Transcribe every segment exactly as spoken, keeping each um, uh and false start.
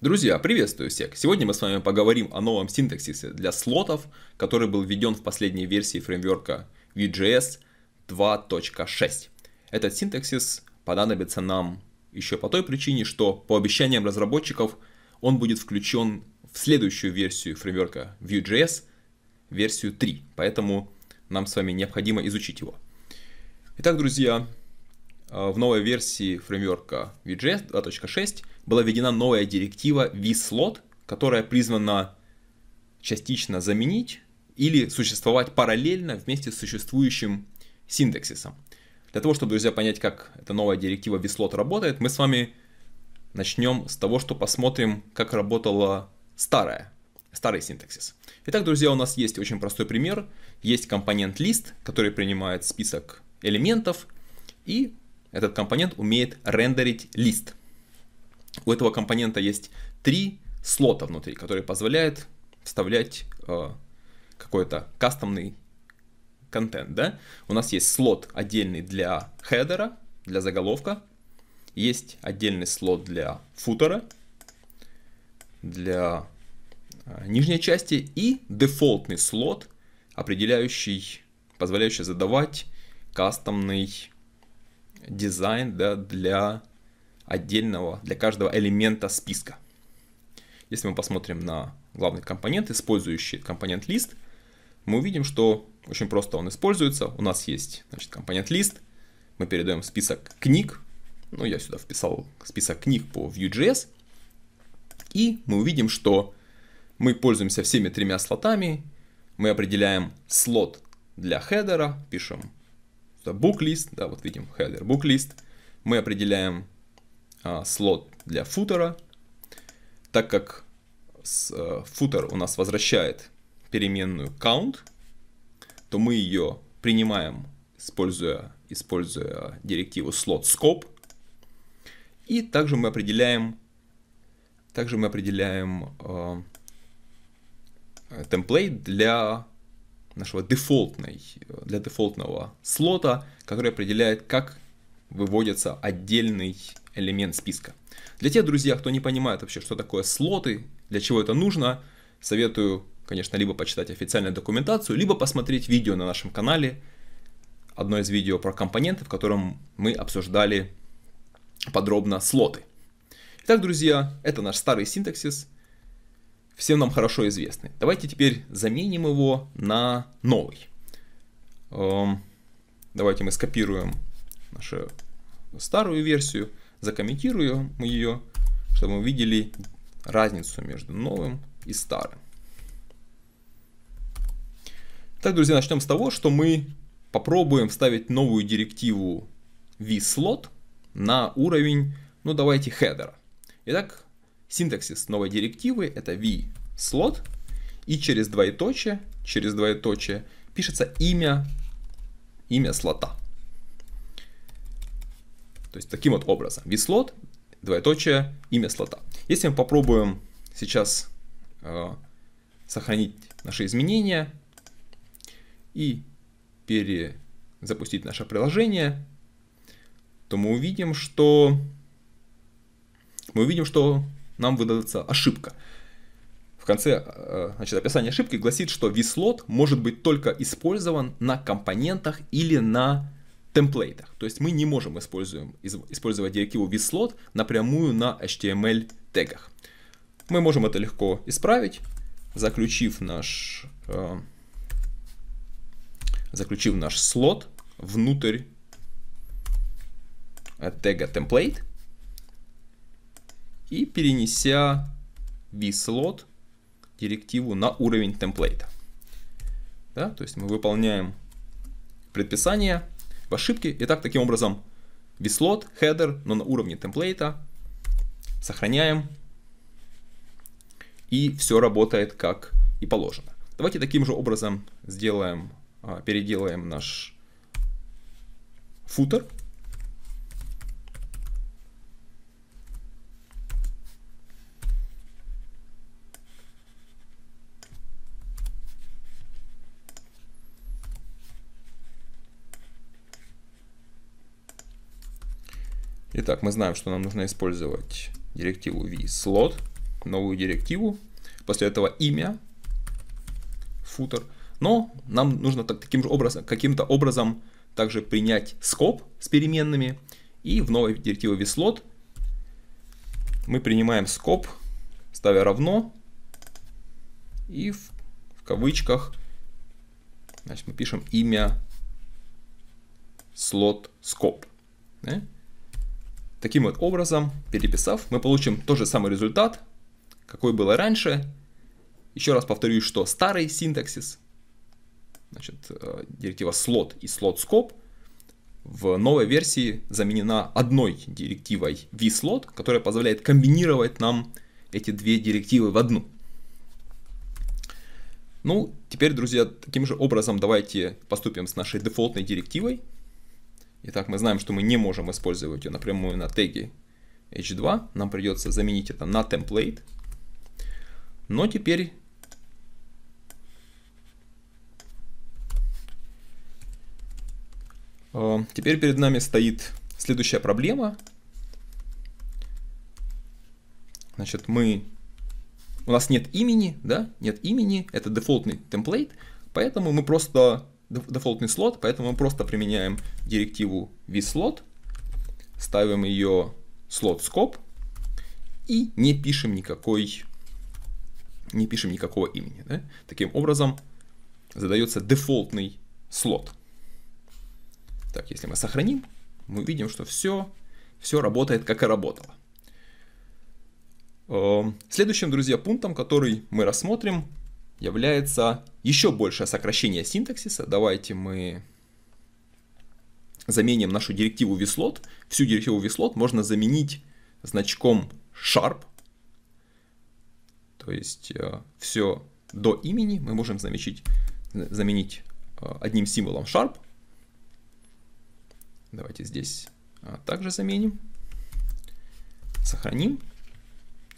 Друзья, приветствую всех! Сегодня мы с вами поговорим о новом синтаксисе для слотов, который был введен в последней версии фреймворка Vue.js два точка шесть. Этот синтаксис понадобится нам еще по той причине, что по обещаниям разработчиков он будет включен в следующую версию фреймворка Vue.js, версию три. Поэтому нам с вами необходимо изучить его. Итак, друзья, в новой версии фреймворка Vue.js два точка шесть была введена новая директива v-slot, которая призвана частично заменить или существовать параллельно вместе с существующим синтаксисом. Для того, чтобы, друзья, понять, как эта новая директива v-slot работает, мы с вами начнем с того, что посмотрим, как работала старая, старый синтаксис. Итак, друзья, у нас есть очень простой пример. Есть компонент list, который принимает список элементов, и этот компонент умеет рендерить лист. У этого компонента есть три слота внутри, которые позволяют вставлять э, какой-то кастомный контент. Да? У нас есть слот отдельный для хедера, для заголовка. Есть отдельный слот для футера, для э, нижней части. И дефолтный слот, определяющий, позволяющий задавать кастомный дизайн, да, для отдельного, для каждого элемента списка. Если мы посмотрим на главный компонент, использующий компонент list, мы увидим, что очень просто он используется. У нас есть, значит, компонент list, мы передаем список книг, ну я сюда вписал список книг по Vue.js, и мы увидим, что мы пользуемся всеми тремя слотами. Мы определяем слот для хедера, пишем booklist, да, вот видим header booklist. Мы определяем а, слот для футера, так как футер у нас возвращает переменную count, то мы ее принимаем, используя, используя директиву slot scope. И также мы определяем, также мы определяем а, темплейт для нашего дефолтной, для дефолтного слота, который определяет, как выводится отдельный элемент списка. Для тех, друзья, кто не понимает вообще, что такое слоты, для чего это нужно, советую, конечно, либо почитать официальную документацию, либо посмотреть видео на нашем канале, одно из видео про компоненты, в котором мы обсуждали подробно слоты. Итак, друзья, это наш старый синтаксис, всем нам хорошо известный. Давайте теперь заменим его на новый. Давайте мы скопируем нашу старую версию, закомментируем ее, чтобы мы видели разницу между новым и старым. Так, друзья, начнем с того, что мы попробуем вставить новую директиву v-slot на уровень, ну давайте, хедера. Итак, синтаксис новой директивы — это v-slot, и через двоеточие, через двоеточие пишется имя, имя слота. То есть таким вот образом. v-slot, двоеточие, имя слота. Если мы попробуем сейчас э, сохранить наши изменения и перезапустить наше приложение, то мы увидим, что мы увидим, что нам выдается ошибка. В конце, значит, описание ошибки гласит, что v-slot может быть только использован на компонентах или на темплейтах. То есть мы не можем использовать, использовать директиву v-slot напрямую на эйч ти эм эль тегах. Мы можем это легко исправить, заключив наш, э, заключив наш слот внутрь тега template. И перенеся v-slot директиву на уровень темплейта. Да, то есть мы выполняем предписание в ошибке. Итак, таким образом v-slot, header, но на уровне темплейта. Сохраняем. И все работает как и положено. Давайте таким же образом сделаем, переделаем наш footer. Итак, мы знаем, что нам нужно использовать директиву v-slot, новую директиву, после этого имя, футер. Но нам нужно так, таким же образом, каким-то образом также принять скоб с переменными. И в новой директиве v-slot мы принимаем скоб, ставя равно. И в, в кавычках, значит, мы пишем имя слот скоб. Да? Таким вот образом, переписав, мы получим тот же самый результат, какой был раньше. Еще раз повторюсь, что старый синтаксис, значит, директива slot и slot scope в новой версии заменена одной директивой v-slot, которая позволяет комбинировать нам эти две директивы в одну. Ну, теперь, друзья, таким же образом давайте поступим с нашей дефолтной директивой. Итак, мы знаем, что мы не можем использовать ее напрямую на теге эйч два. Нам придется заменить это на template. Но теперь Теперь перед нами стоит следующая проблема. Значит, мы... У нас нет имени, да? Нет имени, это дефолтный темплейт, поэтому мы просто... Дефолтный слот, поэтому мы просто применяем директиву v-slot, ставим ее slot scope и не пишем никакой... Не пишем никакого имени. Да? Таким образом задается дефолтный слот. Так, если мы сохраним, мы видим, что все, все работает, как и работало. Следующим, друзья, пунктом, который мы рассмотрим, является еще большее сокращение синтаксиса. Давайте мы заменим нашу директиву v-slot. Всю директиву v-slot можно заменить значком sharp. То есть все до имени мы можем заменить, заменить одним символом sharp. Давайте здесь также заменим, сохраним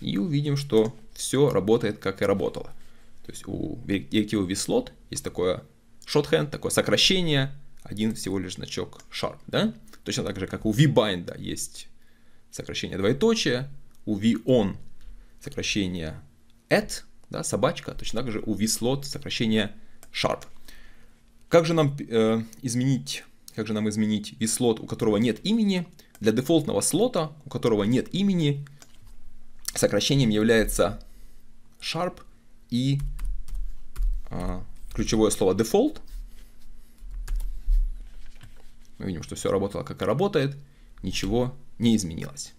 и увидим, что все работает, как и работало. То есть у директивы v-slot есть такое shorthand, такое сокращение, один всего лишь значок sharp. Да? Точно так же, как у v-bind есть сокращение двоеточие, у v-on сокращение at, да, собачка, точно так же у v-slot сокращение sharp. Как же нам э, изменить... Как же нам изменить v-slot, у которого нет имени? Для дефолтного слота, у которого нет имени, сокращением является sharp и а, ключевое слово default. Мы видим, что все работало, как и работает, ничего не изменилось.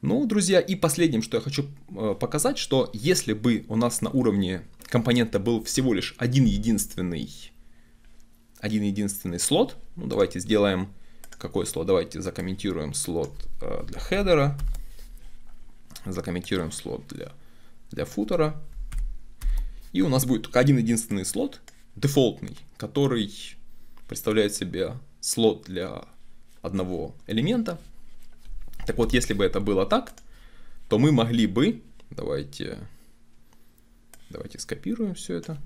Ну, друзья, и последним, что я хочу показать, что если бы у нас на уровне компонента был всего лишь один единственный один единственный слот. Ну, давайте сделаем какой слот. Давайте закомментируем слот э, для хедера, закомментируем слот для, для футера. И у нас будет только один единственный слот, дефолтный, который представляет себе слот для одного элемента. Так вот, если бы это было так, то мы могли бы... Давайте, давайте скопируем все это.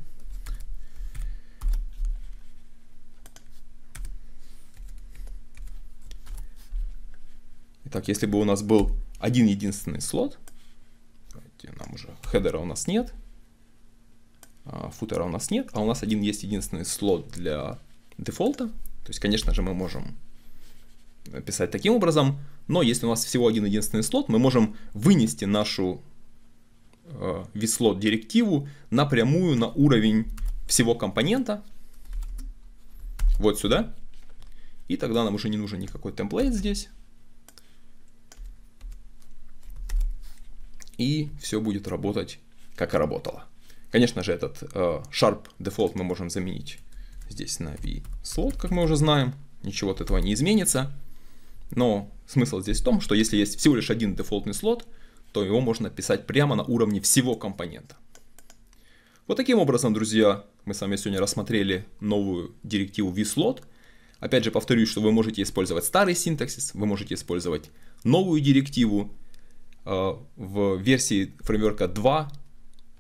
Так, если бы у нас был один единственный слот, давайте, нам уже хедера у нас нет, футера у нас нет, а у нас один есть единственный слот для дефолта. То есть, конечно же, мы можем писать таким образом, но если у нас всего один единственный слот, мы можем вынести нашу э, v-slot директиву напрямую на уровень всего компонента, вот сюда, и тогда нам уже не нужен никакой темплейт здесь. И все будет работать, как и работало. Конечно же, этот э, sharp default мы можем заменить здесь на v-slot, как мы уже знаем. Ничего от этого не изменится. Но смысл здесь в том, что если есть всего лишь один дефолтный слот, то его можно писать прямо на уровне всего компонента. Вот таким образом, друзья, мы с вами сегодня рассмотрели новую директиву v-slot. Опять же, повторюсь, что вы можете использовать старый синтаксис, вы можете использовать новую директиву. В версии фреймворка два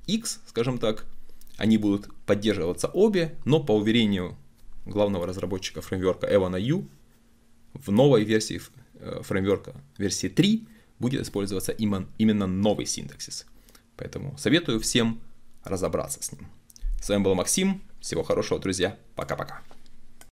икс, скажем так, они будут поддерживаться обе, но по уверению главного разработчика фреймворка Эвана Ю, в новой версии фреймворка, версии три, будет использоваться именно, именно новый синтаксис. Поэтому советую всем разобраться с ним. С вами был Максим. Всего хорошего, друзья. Пока-пока.